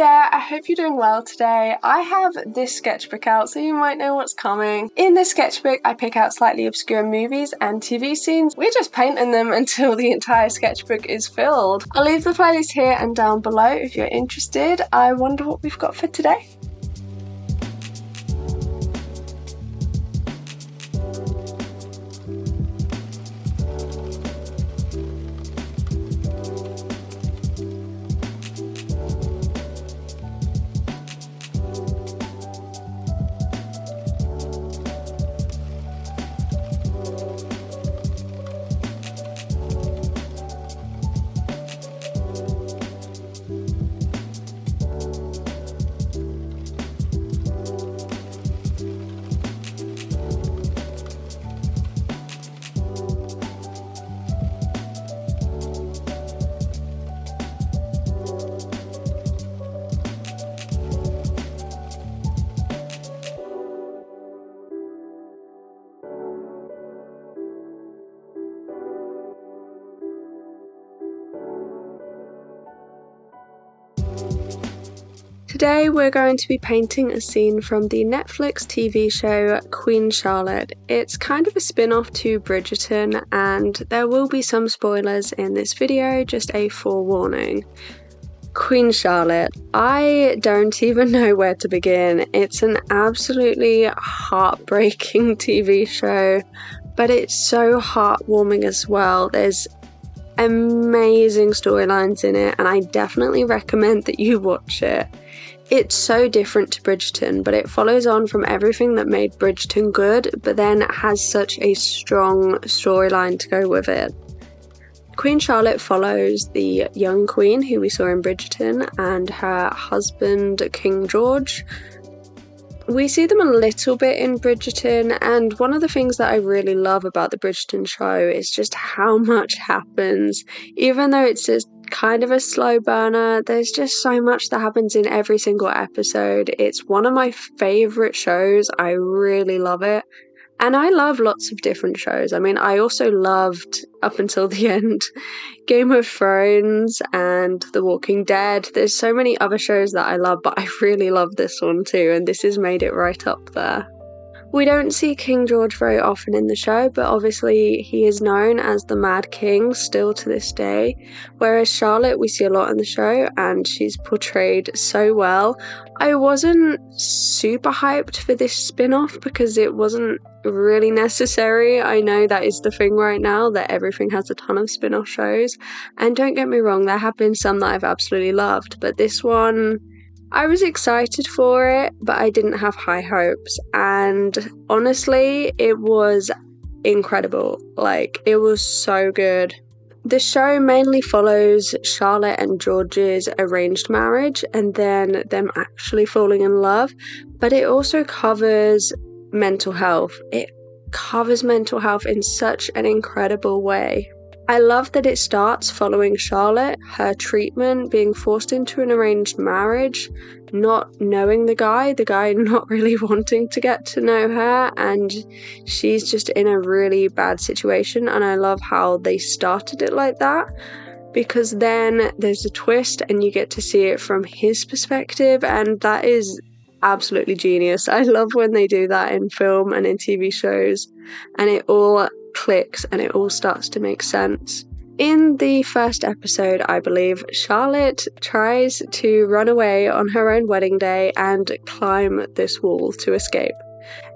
there, I hope you're doing well today. I have this sketchbook out, so you might know what's coming. In this sketchbook, I pick out slightly obscure movies and TV scenes. We're just painting them until the entire sketchbook is filled. I'll leave the playlist here and down below if you're interested. I wonder what we've got for today. Today we're going to be painting a scene from the Netflix TV show Queen Charlotte. It's kind of a spin-off to Bridgerton, and there will be some spoilers in this video, just a forewarning. Queen Charlotte. I don't even know where to begin. It's an absolutely heartbreaking TV show, but it's so heartwarming as well. There's amazing storylines in it, and I definitely recommend that you watch it. It's so different to Bridgerton, but it follows on from everything that made Bridgerton good, but then has such a strong storyline to go with it. Queen Charlotte follows the young queen who we saw in Bridgerton and her husband, King George. We see them a little bit in Bridgerton, and one of the things that I really love about the Bridgerton show is just how much happens. Even though it's just kind of a slow burner, there's just so much that happens in every single episode. It's one of my favorite shows. I really love it. And I love lots of different shows. I mean, I also loved, up until the end, Game of Thrones and The Walking Dead. There's so many other shows that I love, but I really love this one too, and this has made it right up there. We don't see King George very often in the show, but obviously he is known as the Mad King still to this day, whereas Charlotte we see a lot in the show, and she's portrayed so well. I wasn't super hyped for this spin-off because it wasn't really necessary. I know that is the thing right now, that everything has a ton of spin-off shows, and don't get me wrong, there have been some that I've absolutely loved, but this one, I was excited for it, but I didn't have high hopes, and honestly, it was incredible. Like, it was so good. The show mainly follows Charlotte and George's arranged marriage and then them actually falling in love, but it also covers mental health. It covers mental health in such an incredible way. I love that it starts following Charlotte, her treatment, being forced into an arranged marriage, not knowing the guy not really wanting to get to know her, and she's just in a really bad situation, and I love how they started it like that, because then there's a twist and you get to see it from his perspective, and that is absolutely genius. I love when they do that in film and in TV shows, and it all clicks and it all starts to make sense. In the first episode, I believe, Charlotte tries to run away on her own wedding day and climb this wall to escape.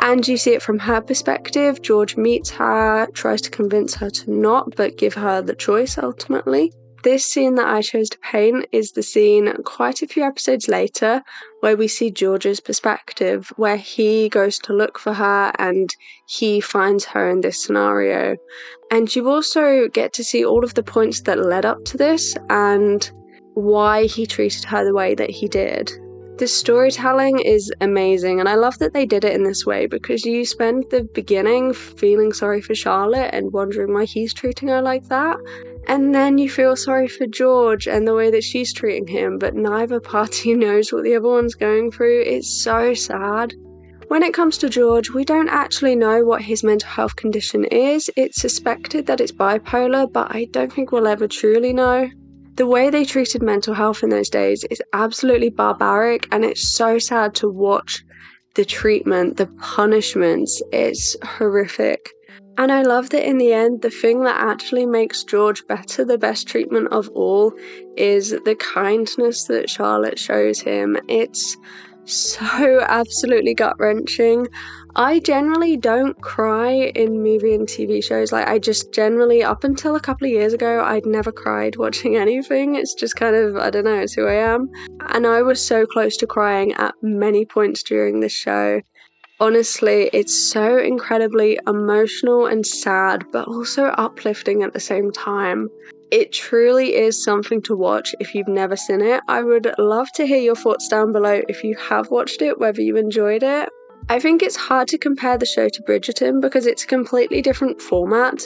And you see it from her perspective. George meets her, tries to convince her to not, but give her the choice ultimately. This scene that I chose to paint is the scene quite a few episodes later where we see George's perspective, where he goes to look for her and he finds her in this scenario. And you also get to see all of the points that led up to this and why he treated her the way that he did. The storytelling is amazing, and I love that they did it in this way because you spend the beginning feeling sorry for Charlotte and wondering why he's treating her like that, and then you feel sorry for George and the way that she's treating him, but neither party knows what the other one's going through. It's so sad. When it comes to George, we don't actually know what his mental health condition is. It's suspected that it's bipolar, but I don't think we'll ever truly know. The way they treated mental health in those days is absolutely barbaric, and it's so sad to watch the treatment, the punishments. It's horrific. And I love that in the end, the thing that actually makes George better, the best treatment of all, is the kindness that Charlotte shows him. It's so absolutely gut-wrenching. I generally don't cry in movie and TV shows. Like, I just generally, up until a couple of years ago, I'd never cried watching anything. It's just kind of, I don't know, it's who I am. And I was so close to crying at many points during this show. Honestly, it's so incredibly emotional and sad, but also uplifting at the same time. It truly is something to watch if you've never seen it. I would love to hear your thoughts down below if you have watched it, whether you enjoyed it. I think it's hard to compare the show to Bridgerton because it's a completely different format.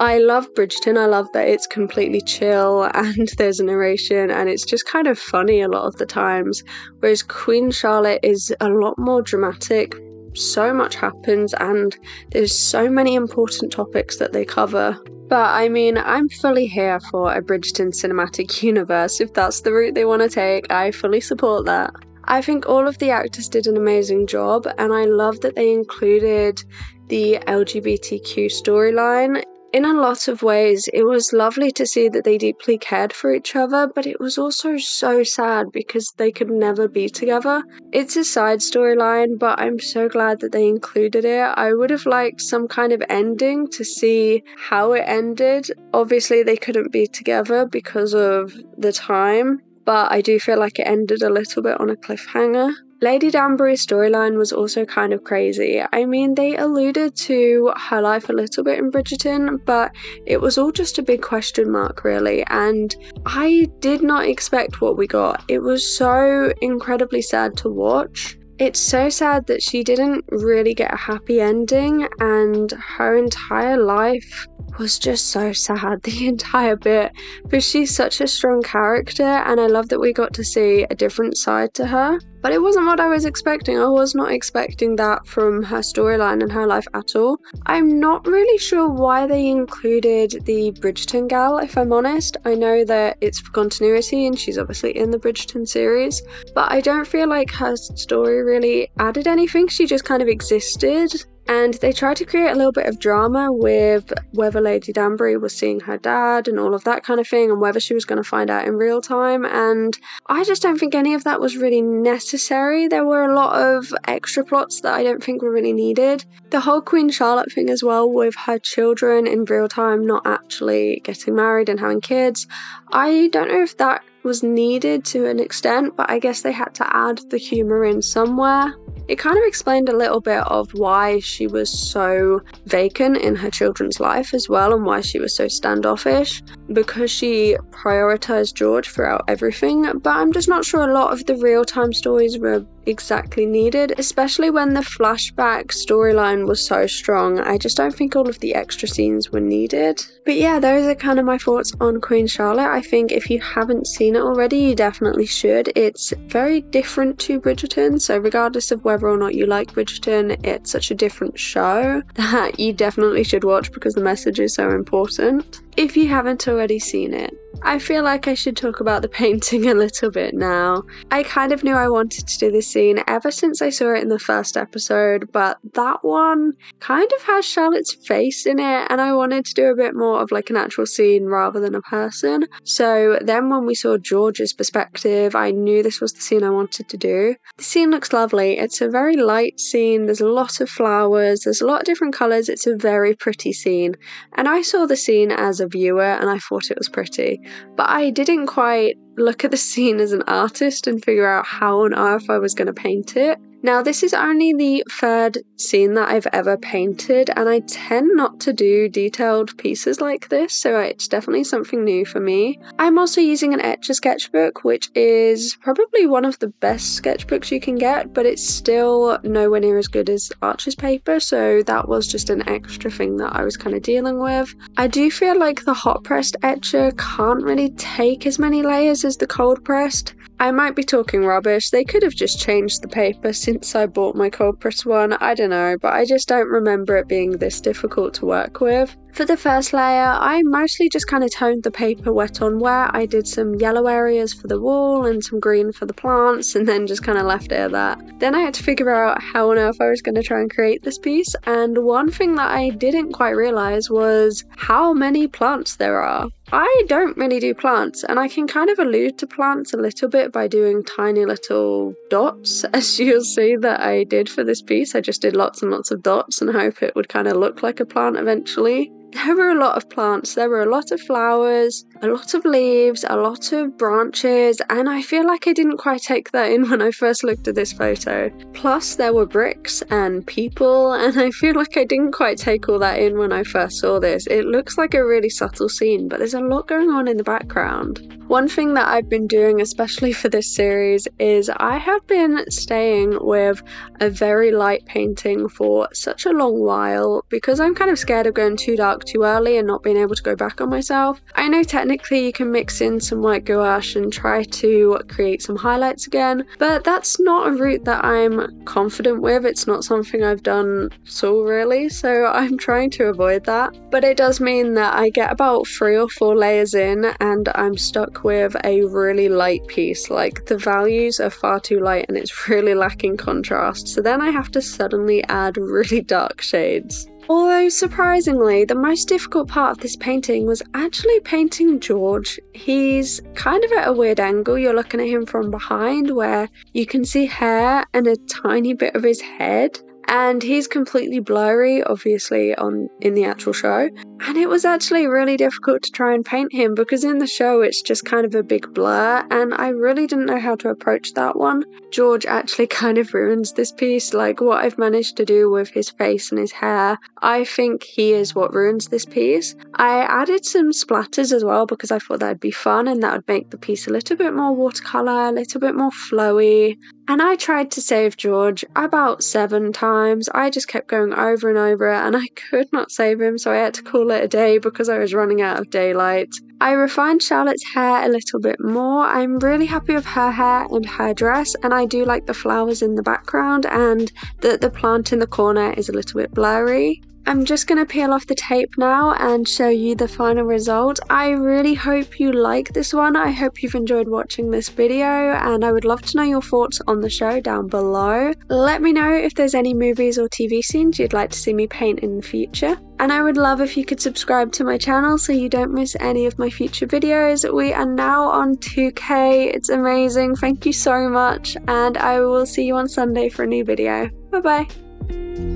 I love Bridgerton. I love that it's completely chill and there's a narration and it's just kind of funny a lot of the times, whereas Queen Charlotte is a lot more dramatic. So much happens and there's so many important topics that they cover. But I mean, I'm fully here for a Bridgerton cinematic universe. If that's the route they want to take, I fully support that. I think all of the actors did an amazing job, and I love that they included the LGBTQ storyline. In a lot of ways, it was lovely to see that they deeply cared for each other, but it was also so sad because they could never be together. It's a side storyline, but I'm so glad that they included it. I would have liked some kind of ending to see how it ended. Obviously, they couldn't be together because of the time, but I do feel like it ended a little bit on a cliffhanger. Lady Danbury's storyline was also kind of crazy. I mean, they alluded to her life a little bit in Bridgerton, but it was all just a big question mark, really, and I did not expect what we got. It was so incredibly sad to watch. It's so sad that she didn't really get a happy ending, and her entire life was just so sad, the entire bit. But she's such a strong character, and I love that we got to see a different side to her. But it wasn't what I was expecting. I was not expecting that from her storyline and her life at all. I'm not really sure why they included the Bridgerton gal, if I'm honest. I know that it's for continuity and she's obviously in the Bridgerton series, but I don't feel like her story really added anything. She just kind of existed. And they tried to create a little bit of drama with whether Lady Danbury was seeing her dad and all of that kind of thing, and whether she was going to find out in real time, and I just don't think any of that was really necessary. There were a lot of extra plots that I don't think were really needed. The whole Queen Charlotte thing as well, with her children in real time not actually getting married and having kids, I don't know if that was needed to an extent, but I guess they had to add the humour in somewhere. It kind of explained a little bit of why she was so vacant in her children's life as well, and why she was so standoffish, because she prioritised George throughout everything. But I'm just not sure a lot of the real-time stories were exactly needed, especially when the flashback storyline was so strong. I just don't think all of the extra scenes were needed. But yeah, those are kind of my thoughts on Queen Charlotte. I think if you haven't seen it already, you definitely should. It's very different to Bridgerton, so regardless of whether or not you like Bridgerton, it's such a different show that you definitely should watch because the message is so important. If you haven't already seen it, I feel like I should talk about the painting a little bit now. I kind of knew I wanted to do this scene ever since I saw it in the first episode, but that one kind of has Charlotte's face in it, and I wanted to do a bit more of like an actual scene rather than a person. So then when we saw George's perspective, I knew this was the scene I wanted to do. The scene looks lovely. It's a very light scene. There's a lot of flowers. There's a lot of different colours. It's a very pretty scene. And I saw the scene as a viewer and I thought it was pretty. But I didn't quite look at the scene as an artist and figure out how on earth I was going to paint it. Now, this is only the third scene that I've ever painted, and I tend not to do detailed pieces like this, so it's definitely something new for me. I'm also using an Etchr sketchbook, which is probably one of the best sketchbooks you can get, but it's still nowhere near as good as Arches paper, so that was just an extra thing that I was kind of dealing with. I do feel like the hot pressed Etchr can't really take as many layers as the cold pressed. I might be talking rubbish. They could have just changed the paper since I bought my cold press one. I don't know, but I just don't remember it being this difficult to work with. For the first layer, I mostly just kind of toned the paper wet on wet. I did some yellow areas for the wall and some green for the plants, and then just kind of left it at that. Then I had to figure out how on earth I was going to try and create this piece, and one thing that I didn't quite realize was how many plants there are. I don't really do plants, and I can kind of allude to plants a little bit by doing tiny little dots, as you'll see that I did for this piece. I just did lots and lots of dots and hope it would kind of look like a plant eventually. There were a lot of plants, there were a lot of flowers, a lot of leaves, a lot of branches, and I feel like I didn't quite take that in when I first looked at this photo. Plus there were bricks and people, and I feel like I didn't quite take all that in when I first saw this. It looks like a really subtle scene, but there's a lot going on in the background. One thing that I've been doing, especially for this series, is I have been staying with a very light painting for such a long while because I'm kind of scared of going too dark too early and not being able to go back on myself. I know technically you can mix in some white gouache and try to create some highlights again, but that's not a route that I'm confident with. It's not something I've done at all really, so I'm trying to avoid that. But it does mean that I get about 3 or 4 layers in and I'm stuck with a really light piece. Like, the values are far too light and it's really lacking contrast, so then I have to suddenly add really dark shades. Although, surprisingly, the most difficult part of this painting was actually painting George. He's kind of at a weird angle. You're looking at him from behind where you can see hair and a tiny bit of his head. And he's completely blurry, obviously, in the actual show. And it was actually really difficult to try and paint him because in the show it's just kind of a big blur, and I really didn't know how to approach that one. George actually kind of ruins this piece. Like, what I've managed to do with his face and his hair, I think he is what ruins this piece. I added some splatters as well because I thought that'd be fun and that would make the piece a little bit more watercolor, a little bit more flowy. And I tried to save George about 7 times. I just kept going over and over it and I could not save him, so I had to call it a day because I was running out of daylight. I refined Charlotte's hair a little bit more. I'm really happy with her hair and her dress, and I do like the flowers in the background and that the plant in the corner is a little bit blurry. I'm just going to peel off the tape now and show you the final result. I really hope you like this one. I hope you've enjoyed watching this video, and I would love to know your thoughts on the show down below. Let me know if there's any movies or TV scenes you'd like to see me paint in the future. And I would love if you could subscribe to my channel so you don't miss any of my future videos. We are now on 2K. It's amazing. Thank you so much, and I will see you on Sunday for a new video. Bye bye.